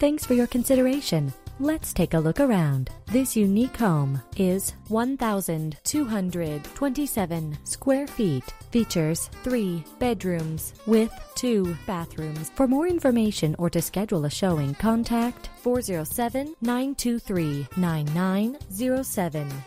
Thanks for your consideration. Let's take a look around. This unique home is 1,227 square feet. Features 3 bedrooms with 2 bathrooms. For more information or to schedule a showing, contact 407-923-9907.